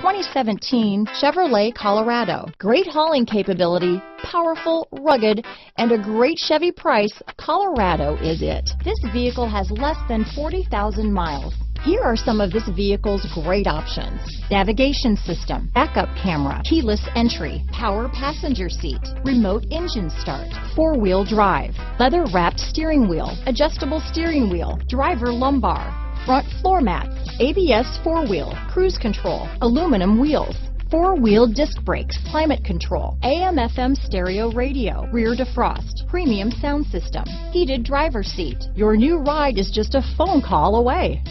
2017 Chevrolet Colorado. Great hauling capability, powerful, rugged, and a great Chevy price. Colorado is it. This vehicle has less than 40,000 miles. Here are some of this vehicle's great options: navigation system, backup camera, keyless entry, power passenger seat, remote engine start, four-wheel drive, leather-wrapped steering wheel, adjustable steering wheel, driver lumbar, front floor mats, ABS four-wheel, cruise control, aluminum wheels, four-wheel disc brakes, climate control, AM/FM stereo radio, rear defrost, premium sound system, heated driver's seat. Your new ride is just a phone call away.